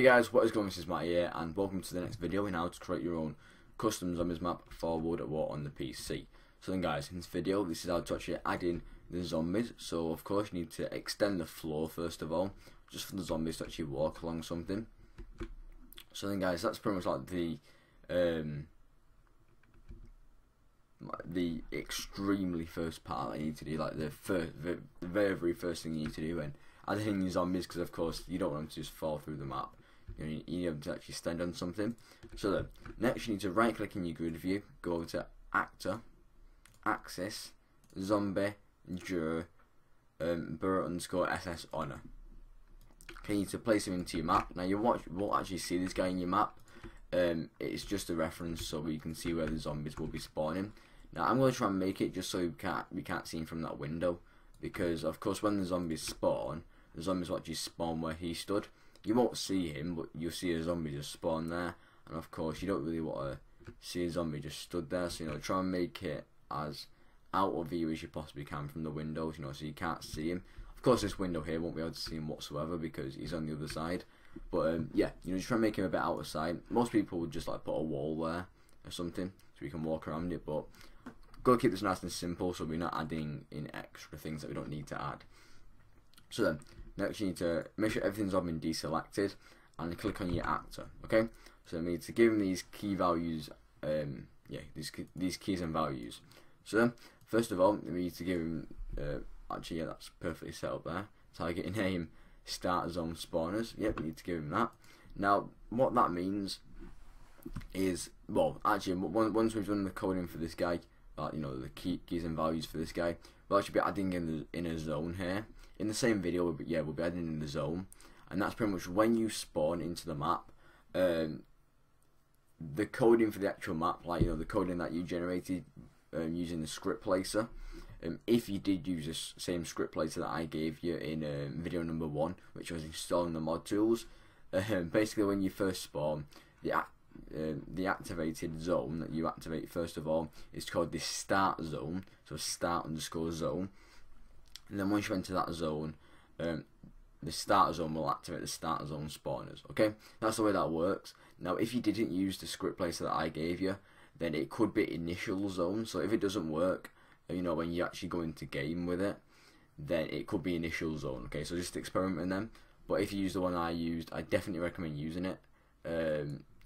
Hey guys, what is going on? This is Matt here and welcome to the next video in how to create your own custom zombies map for World at War on the PC. So then guys, in this video this is how to actually add in the zombies. So of course you need to extend the floor first of all, just for the zombies to actually walk along something. So then guys, that's pretty much like the extremely first part you need to do, like the very first thing you need to do when adding in your zombies, because of course you don't want them to just fall through the map. You need them to actually stand on something. So then, next you need to right click in your grid view, go over to Actor, Axis, Zombie, Jur, Bur_SS Honor. Okay, you need to place him into your map. Now you won't actually see this guy in your map. It's just a reference so you can see where the zombies will be spawning. Now I'm going to try and make it just so we can't see him from that window, because of course when the zombies spawn, the zombies will actually spawn where he stood. You won't see him, but you'll see a zombie just spawn there, and of course you don't really want to see a zombie just stood there. So try and make it as out of view as you possibly can from the windows, so you can't see him. Of course this window here won't be able to see him whatsoever because he's on the other side, but yeah, just try and make him a bit out of sight. Most people would just like put a wall there or something so we can walk around it, but go keep this nice and simple so we're not adding in extra things that we don't need to add. So then, next you need to make sure everything's on been deselected and click on your actor. Okay, so we need to give him these key values, these keys and values. So then, first of all, we need to give him, actually yeah, that's perfectly set up there. Target name, start zone spawners. Yep, we need to give him that. Now, what that means is, well, actually, once we've done the coding for this guy, the keys and values for this guy, we'll actually be adding in a zone here. In the same video, we'll be adding in the zone, and that's pretty much when you spawn into the map. The coding for the actual map, the coding that you generated using the script placer. If you did use the same script placer that I gave you in video number 1, which was installing the mod tools, basically when you first spawn, the activated zone that you activate first of all is called the start zone, so start_zone, and then once you enter that zone, the start zone will activate the start zone spawners. Okay, that's the way that works. Now if you didn't use the script placer that I gave you, then it could be initial zone. So if it doesn't work, when you actually go into game with it, then it could be initial zone. Okay, so just experiment with them, but if you use the one I used, I definitely recommend using it.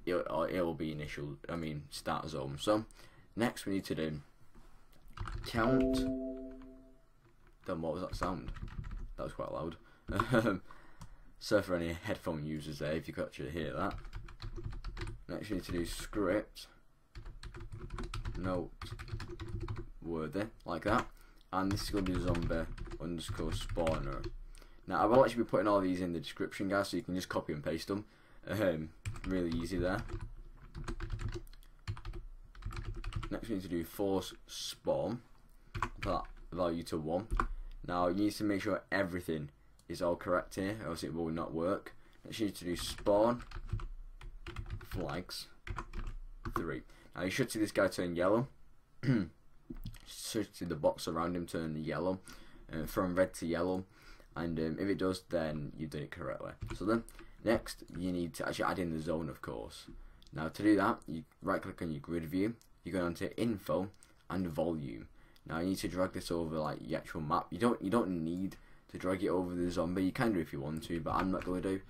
It'll be start zone. So next we need to do count. Damn, what was that sound? That was quite loud. So for any headphone users there, if you could actually hear that. Next we need to do script note worthy, like that, and this is going to be zombie_spawner. Now I will actually be putting all these in the description guys, so you can just copy and paste them. Really easy there. Next we need to do force spawn, that value to 1. Now you need to make sure everything is all correct here, or else it will not work. Next you need to do spawn flags 3. Now you should see this guy turn yellow. You should see the box around him turn yellow, from red to yellow, and if it does, then you did it correctly. So then next you need to actually add in the zone, of course. Now to do that, you right click on your grid view, you go down to info and volume. Now you need to drag this over the actual map. You don't need to drag it over the zombie. You can do if you want to, but I'm not going to do.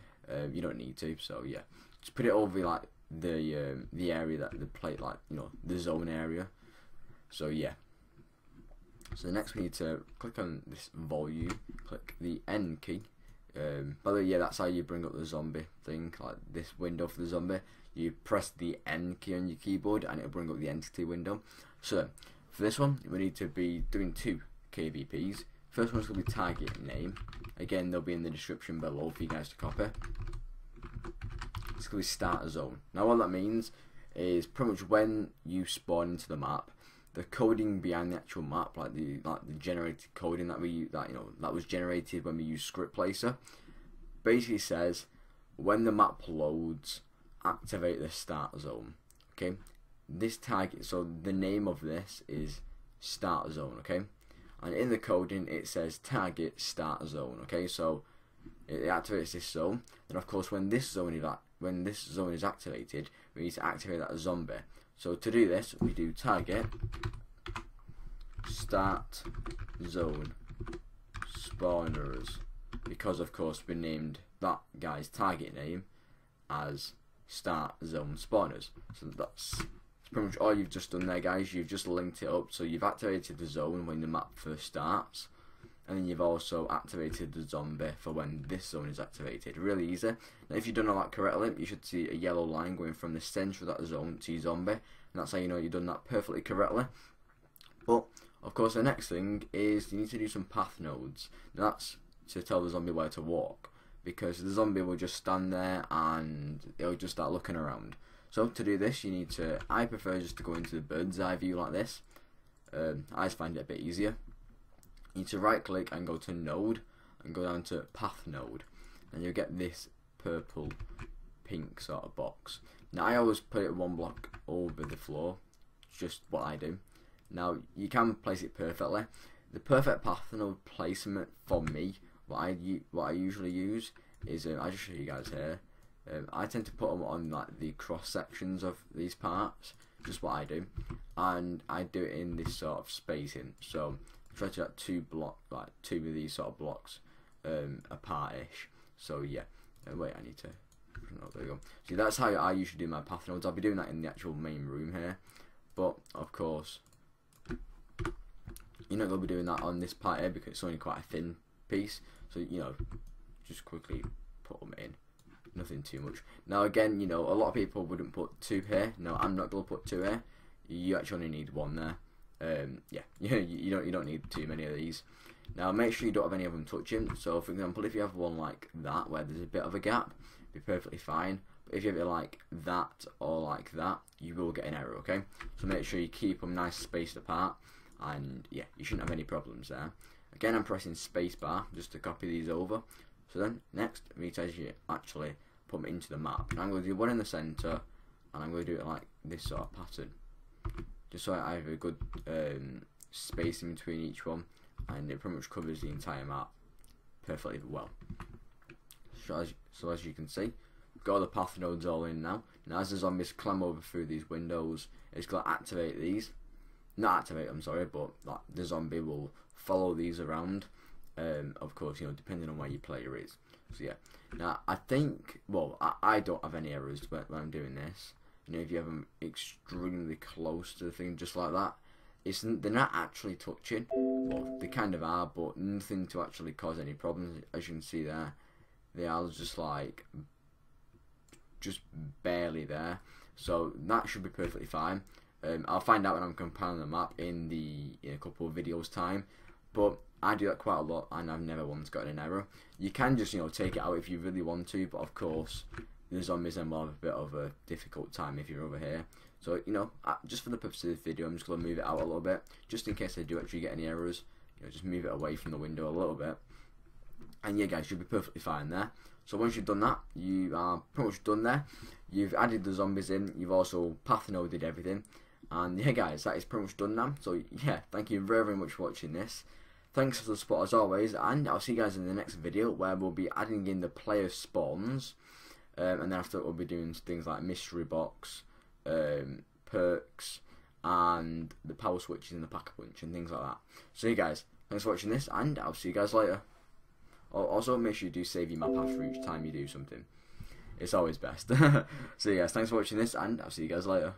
You don't need to. So yeah, just put it over the area that the plate, the zone area. So yeah. So next we need to click on this volume, click the N key. By the way, yeah, that's how you bring up the zombie thing, this window for the zombie. You press the N key on your keyboard and it'll bring up the entity window. So for this one we need to be doing 2 KvPs. First one's going to be target name. Again, they'll be in the description below for you guys to copy. It's going to be start zone. Now what that means is pretty much when you spawn into the map, the coding behind the actual map, like the generated coding that that was generated when we used script placer, basically says when the map loads, activate the start zone. Okay, this target, so the name of this is start zone. Okay, and in the coding it says target start zone. Okay, so it activates this zone. Then of course when this zone is activated, we need to activate that zombie. So to do this, we do target start zone spawners, because of course we named that guy's target name as start zone spawners. So that's pretty much all you've just done there, guys. You've just linked it up, so you've activated the zone when the map first starts, and then you've also activated the zombie for when this zone is activated. Really easy. Now if you've done all that correctly, you should see a yellow line going from the centre of that zone to your zombie, and that's how you know you've done that perfectly correctly. But of course the next thing is you need to do some path nodes. Now that's to tell the zombie where to walk, because the zombie will just stand there and it'll just start looking around. So to do this, you need to, I prefer just to go into the bird's eye view like this. I just find it a bit easier. You need to right click and go to node and go down to path node, and you'll get this purple pink sort of box. Now I always put it one block over the floor, just what I do. Now you can place it perfectly. The perfect path node placement for me, what I usually use is, I'll just show you guys here. I tend to put them on like the cross sections of these parts, just what I do, and I do it in this sort of spacing. So I try to like two of these sort of blocks apart-ish. So yeah, wait, I need to. Oh, there we go. See, that's how I usually do my path nodes. I'll be doing that in the actual main room here, but of course you're not gonna be doing that on this part here because it's only quite a thin piece. So you know, just quickly put them in. Nothing too much. Now again, you know, a lot of people wouldn't put two here. No, I'm not gonna put two here. You actually only need one there. Yeah, you don't need too many of these. Now make sure you don't have any of them touching. So for example, if you have one like that where there's a bit of a gap, be perfectly fine. But if you have it like that or like that, you will get an error. Okay, so make sure you keep them nice spaced apart, and yeah, you shouldn't have any problems there. Again, I'm pressing spacebar just to copy these over. So then next, we need to actually put them into the map. Now I'm going to do one in the centre, and I'm going to do it like this sort of pattern, just so I have a good spacing between each one, and it pretty much covers the entire map perfectly well. So as you can see, we've got all the path nodes all in now. Now as the zombies climb over through these windows, it's going to activate these. Not activate them, sorry, but like, the zombie will follow these around. Of course, you know, depending on where your player is. So yeah. Now I think, well, I don't have any errors when I'm doing this. You know, if you have them extremely close to the thing, just like that, they're not actually touching. Well, they kind of are, but nothing to actually cause any problems. As you can see there, they are just like, just barely there. So that should be perfectly fine. I'll find out when I'm compiling the map in a couple of videos time, but I do that quite a lot, and I've never once got an error. You can just, you know, take it out if you really want to, but of course the zombies then will have a bit of a difficult time if you're over here. So you know, just for the purpose of this video, I'm just going to move it out a little bit, just in case I do actually get any errors. You know, just move it away from the window a little bit, and yeah, guys, you'll be perfectly fine there. So once you've done that, you are pretty much done there. You've added the zombies in, you've also path noded everything, and yeah, guys, that is pretty much done now. So yeah, thank you very, very much for watching this. Thanks for the support as always, and I'll see you guys in the next video where we'll be adding in the player spawns, and then after we'll be doing things like mystery box, perks, and the power switches and the pack a punch and things like that. So you guys, thanks for watching this, and I'll see you guys later. Also, make sure you do save your map after each time you do something. It's always best. So you guys, thanks for watching this, and I'll see you guys later.